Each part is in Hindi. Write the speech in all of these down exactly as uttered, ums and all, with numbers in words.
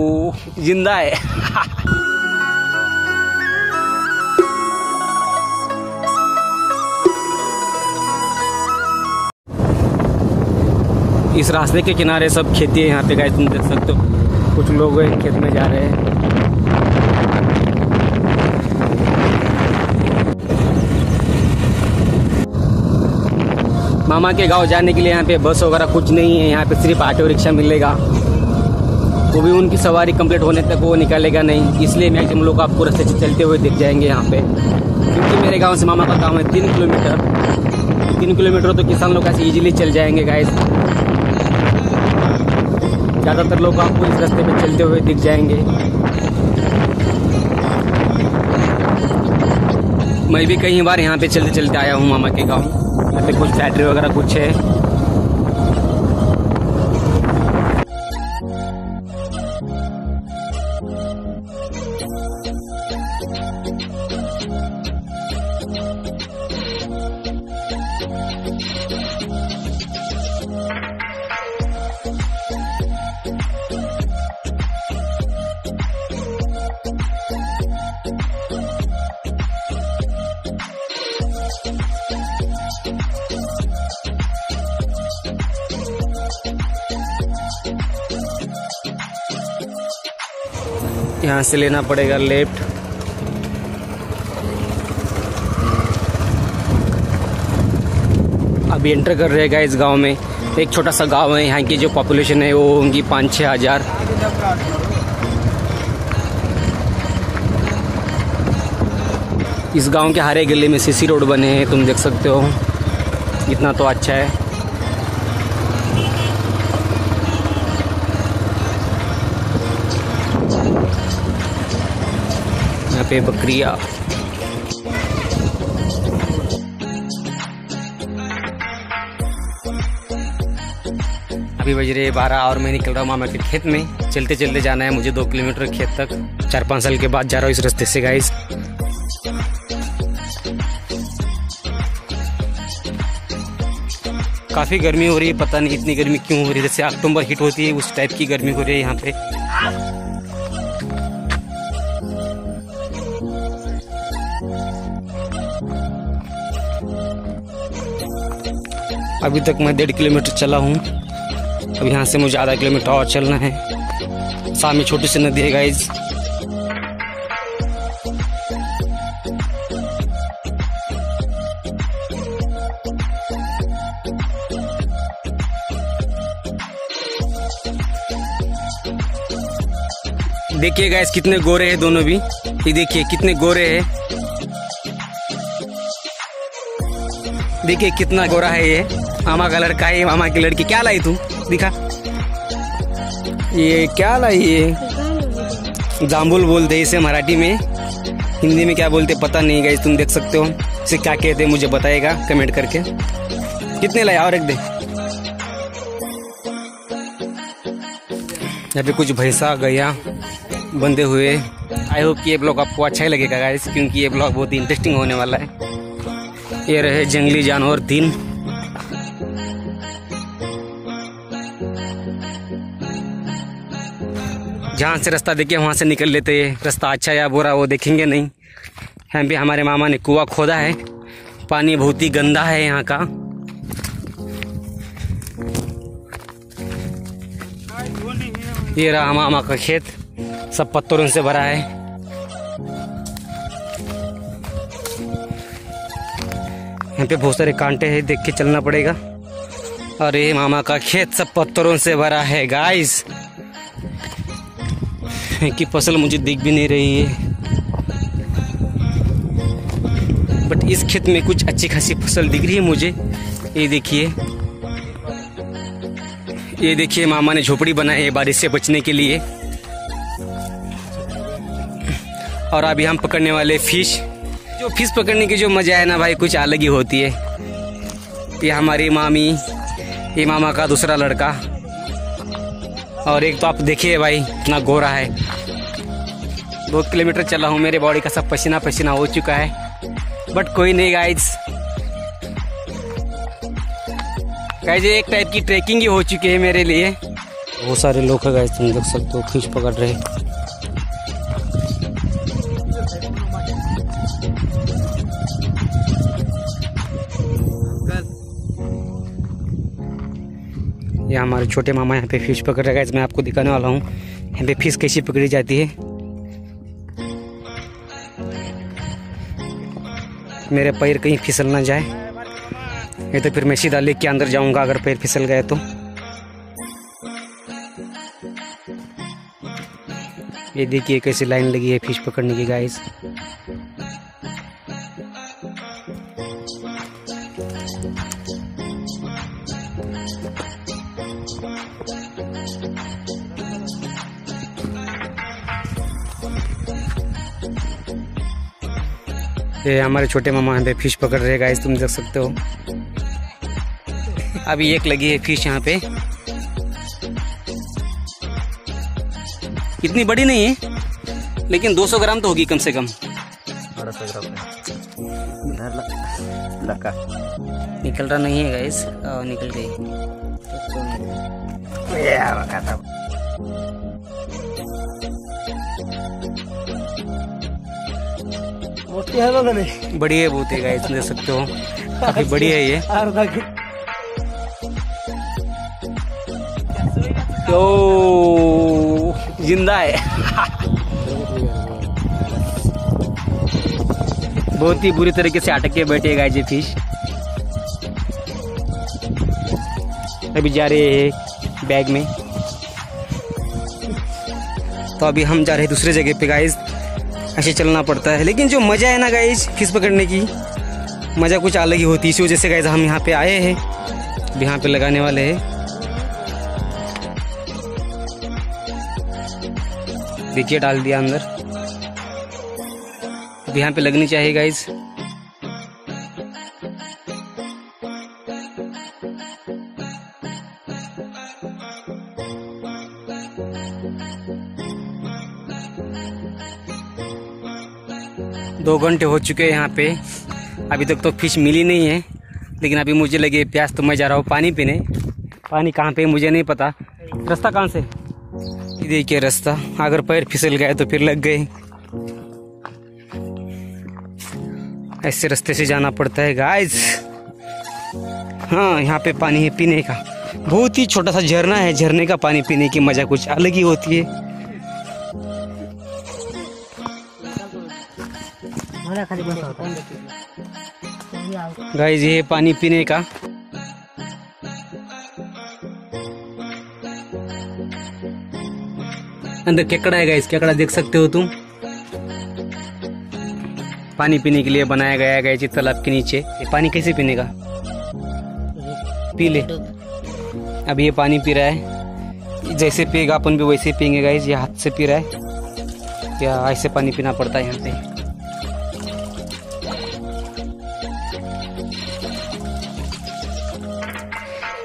वो जिंदा है। इस रास्ते के किनारे सब खेती है यहाँ पे गाइस, तुम देख सकते हो। कुछ लोग खेत में जा रहे हैं। मामा के गांव जाने के लिए यहाँ पे बस वगैरह कुछ नहीं है, यहाँ पे सिर्फ ऑटो रिक्शा मिलेगा, वो भी उनकी सवारी कंप्लीट होने तक वो निकलेगा नहीं, इसलिए मैक्सिमम लोग आपको रास्ते से चलते हुए दिख जाएंगे यहाँ पे। क्योंकि मेरे गांव से मामा का गांव है तीन किलोमीटर तीन किलोमीटर तो किसान लोग ऐसे ईजिली चल जाएंगे गाइस। ज़्यादातर लोग आपको इस रास्ते पर चलते हुए दिख जाएंगे। मैं भी कई बार यहाँ पे चलते चलते आया हूँ मामा के गाँव। यहाँ पे कुछ फैक्ट्री वगैरह कुछ है। यहाँ से लेना पड़ेगा लेफ्ट। अभी एंटर कर रहेगा इस गांव में। एक छोटा सा गांव है, यहाँ की जो पॉपुलेशन है वो उनकी पाँच छः हजार। इस गांव के हरे गले में सीसी रोड बने हैं, तुम देख सकते हो, इतना तो अच्छा है। यहाँ पे बकरिया अभी बज रहे बारह और मैं निकल रहा हूँ मामा के खेत में। चलते चलते जाना है मुझे दो किलोमीटर खेत तक। चार पाँच साल के बाद जा रहा हूँ इस रास्ते से गाइस। काफ़ी गर्मी हो रही है, पता नहीं इतनी गर्मी क्यों हो रही है, जैसे अक्टूबर हिट होती है उस टाइप की गर्मी हो रही है यहाँ पे। अभी तक मैं डेढ़ किलोमीटर चला हूँ, अब यहाँ से मुझे आधा किलोमीटर और चलना है। सामने छोटी सी नदी है गाइज। देखिए गाइज कितने गोरे हैं दोनों भी, ये देखिए कितने गोरे हैं, देखिए कितना गोरा है ये। मामा का लड़का है, मामा की लड़की। क्या लाई तू, दिखा ये क्या लाई। ये जाम्बुल बोलते हैं इसे मराठी में, हिंदी में क्या बोलते पता नहीं गाइस। तुम देख सकते हो इसे क्या कहते हैं, मुझे बताएगा कमेंट करके। कितने लाए और एक दे। यहाँ पे कुछ भैंसा गया बंधे हुए। आई होप कि ये ब्लॉग आपको अच्छा ही लगेगा गाइस, क्योंकि ये ब्लॉग बहुत ही इंटरेस्टिंग होने वाला है। ये रहे जंगली जानवर तीन। जहाँ से रास्ता देखे वहाँ से निकल लेते हैं। रास्ता अच्छा या बुरा वो देखेंगे नहीं। यहाँ भी हमारे मामा ने कुआं खोदा है, पानी बहुत ही गंदा है यहाँ का। ये रहा मामा का खेत, सब पत्थरों से भरा है। यहाँ पे बहुत सारे कांटे हैं, देख के चलना पड़ेगा। और ये मामा का खेत सब पत्थरों से भरा है गाइस। की फसल मुझे दिख भी नहीं रही है, बट इस खेत में कुछ अच्छी खासी फसल दिख रही है मुझे। ये देखिए ये देखिए मामा ने झोपड़ी बनाई है बारिश से बचने के लिए। और अभी हम पकड़ने वाले फिश, जो फिश पकड़ने की जो मजा है ना भाई, कुछ अलग ही होती है। ये हमारी मामी, ये मामा का दूसरा लड़का, और एक तो आप देखिए भाई इतना गोरा है। दो किलोमीटर चला हूँ, मेरे बॉडी का सब पसीना पसीना हो चुका है, बट कोई नहीं गाइस। गाइस एक टाइप की ट्रैकिंग ही हो चुकी है मेरे लिए। बहुत सारे लोग है गाइस, तुम देख सकते हो फिश पकड़ रहे। ये हमारे छोटे मामा यहाँ पे फिश पकड़ रहे गाइस, मैं आपको दिखाने वाला हूँ यहाँ पे फिश कैसी पकड़ी जाती है। मेरे पैर कहीं फिसल ना जाए, नहीं तो फिर मैं सीधा लेक के अंदर जाऊंगा अगर पैर फिसल गया तो। ये देखिए कैसी लाइन लगी है फिश पकड़ने की गाइस। ये हमारे छोटे मामा यहाँ पे फिश पकड़ रहे गाइस, तुम देख सकते हो। अभी एक लगी है फिश यहाँ पे, इतनी बड़ी नहीं है लेकिन दो सौ ग्राम तो होगी कम से कम। ग्राम लगा निकल रहा नहीं है गाइस, निकल गई। है बड़ी है बहुत है गाइस, देख सकते हो काफी बड़ी है ये। तो जिंदा है बहुत ही बुरी तरीके से अटक के बैठे गाइस ये फिश। अभी जा रहे हैं बैग में, तो अभी हम जा रहे हैं दूसरे जगह पे गाइस। ऐसे चलना पड़ता है, लेकिन जो मजा है ना गाइस फिश पकड़ने की, मजा कुछ अलग ही होती है। इसी वजह से गाइस हम यहाँ पे आए हैं, अभी यहाँ पे लगाने वाले हैं। देखिए डाल दिया अंदर, अब यहाँ पे लगनी चाहिए गाइस। दो घंटे हो चुके हैं यहाँ पे, अभी तक तो फिश मिली नहीं है। लेकिन अभी मुझे लगे प्यास, तो मैं जा रहा हूँ पानी पीने। पानी कहाँ पे मुझे नहीं पता, रास्ता कहाँ से, देखिए रास्ता। अगर पैर फिसल गए तो फिर लग गए, ऐसे रास्ते से जाना पड़ता है गाइस। हाँ, यहाँ पे पानी है पीने का, बहुत ही छोटा सा झरना है। झरने का पानी पीने की मजा कुछ अलग ही होती है। गाइस ये पानी पीने का, अंदर केकड़ा है गाइस, केकड़ा देख सकते हो तुम। पानी पीने के लिए बनाया गया है गाइस तालाब के नीचे। ये पानी कैसे पीने का, पी ले। अब ये पानी पी रहा है, जैसे पिएगा अपन भी वैसे पिएंगे गाइस। ये हाथ से पी रहा है या ऐसे पानी पीना पड़ता है यहाँ पे।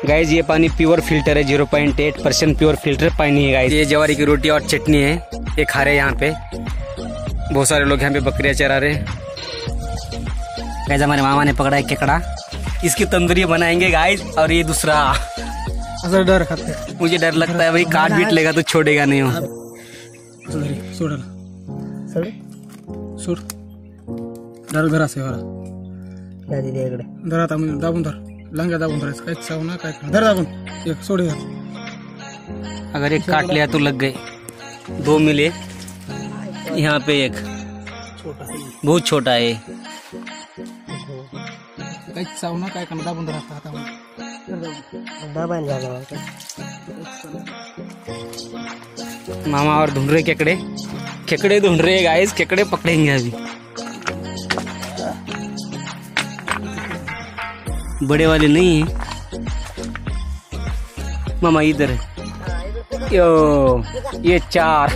गाइज ये पानी प्योर फिल्टर है, zero point eight percent pure filter पानी है गाइज। ये जवारी की रोटी और चटनी है, ये खा रहे हैं यहाँ पे। बहुत सारे लोग यहाँ पे बकरियाँ चरा रहे हैं गाइज। हमारे मामा ने पकड़ा है केकड़ा, इसकी तंदूरी बनाएंगे गाइज। और ये दूसरा डर खाते हैं, मुझे डर लगता है भाई, काट बीट लेगा तो छोड़ेगा नहीं। हो लंगा दाबून दाबून अगर एक काट लिया तो लग गए। दो मिले यहाँ पे, एक बहुत छोटा है। मामा और ढूंढ रहे केकड़े, केकड़े ढूंढ रहे गाइस, केकड़े पकड़ेंगे अभी। बड़े वाले नहीं है मामा, इधर है। यो ये चार,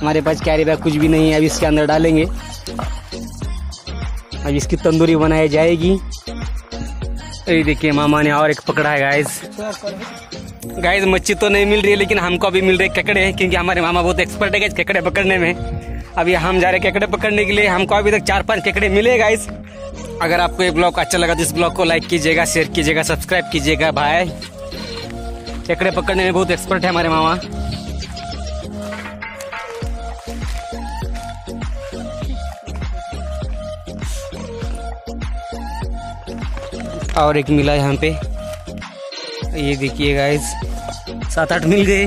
हमारे पास कैरी बैग कुछ भी नहीं है। अब इसके अंदर डालेंगे, अब इसकी तंदूरी बनाई जाएगी। ये देखिए मामा ने और एक पकड़ा है गाइस। गाइस मच्छी तो नहीं मिल रही है, लेकिन हमको अभी मिल रहे केकड़े, क्योंकि हमारे मामा बहुत एक्सपर्ट है गाइस केकड़े पकड़ने में। अभी हम जा रहे केकड़े पकड़ने के लिए, हमको अभी तक चार पांच केकड़े मिले गाइस। अगर आपको ये ब्लॉग अच्छा लगा तो इस ब्लॉग को लाइक कीजिएगा, शेयर कीजिएगा, सब्सक्राइब कीजिएगा। बाय। केकड़े पकड़ने में बहुत एक्सपर्ट है हमारे मामा। और एक मिला यहाँ पे, ये देखिए गाइस, सात आठ मिल गए।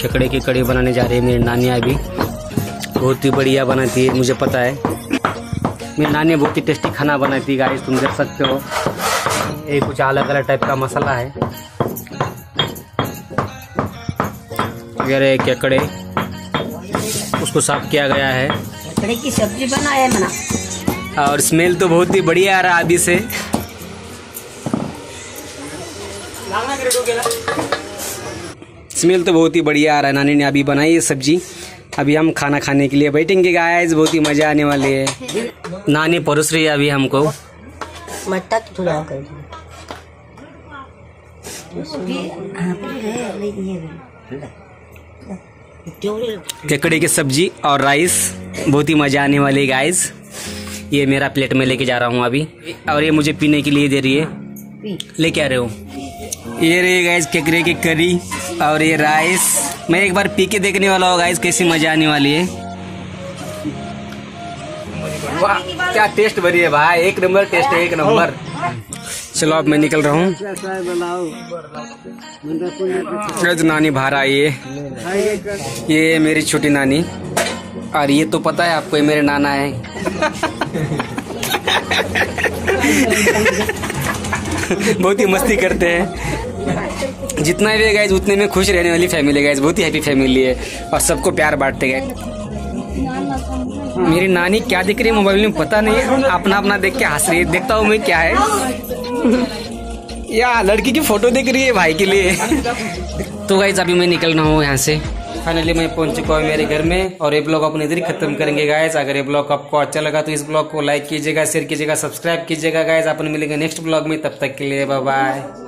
खेकड़े के कड़े बनाने जा रहे हैं मेरी नानियाँ भी, बहुत ही बढ़िया बनाती है, मुझे पता है। मेरी नानियाँ बहुत ही टेस्टी खाना बनाती है गाइस, तुम देख सकते हो। ये कुछ अलग अलग टाइप का मसाला है। अरे केकड़े, उसको साफ किया गया है, केकड़े की सब्जी बनाया है मना। और स्मेल तो बहुत ही बढ़िया आ रहा है अभी से। स्मेल तो बहुत ही बढ़िया आ रहा है। नानी ने अभी बनाई है सब्जी, अभी हम खाना खाने के लिए बैठेंगे गाइस, बहुत ही मजा आने वाली है। नानी परोस रही है अभी हमको। मट्टा तो थोड़ा कर दो। केकड़े की सब्जी और राइस, बहुत ही मजा आने वाली है गाइस। ये मेरा प्लेट में लेके जा रहा हूँ अभी, और ये मुझे पीने के लिए दे रही है। लेके आ रहे हो? ये रही गाइस केकड़े की करी और ये राइस। मैं एक बार पी के देखने वाला हूँ गाइस, कैसी मजा आने वाली है। वाह क्या टेस्ट भरी है भाई, एक नंबर टेस्ट है, एक नंबर। चलो अब मैं निकल रहा हूँ। नानी बाहर आई है, ये मेरी छोटी नानी, और ये तो पता है आपको, ये मेरे नाना है। बहुत ही मस्ती करते हैं। जितना भी गाइस उतने में खुश रहने वाली फैमिली गाइस, बहुत ही हैप्पी फैमिली है, और सबको प्यार बांटते गए। मेरी नानी क्या देख रही है मोबाइल में पता नहीं, अपना अपना देख के हंस रही है। देखता हूँ मैं क्या है, या लड़की की फोटो देख रही है भाई के लिए। तो गाइस अभी मैं निकलना हूँ यहाँ से। फाइनली मैं पहुंच चुका हूँ मेरे घर में, और ये ब्लॉग अपने इधर ही खत्म करेंगे गाइस। अगर ये ब्लॉग आपको अच्छा लगा तो इस ब्लॉग को लाइक कीजिएगा, शेयर कीजिएगा, सब्सक्राइब कीजिएगा गाइस। अपन मिलेंगे नेक्स्ट ब्लॉग में, तब तक के लिए बाय बाय।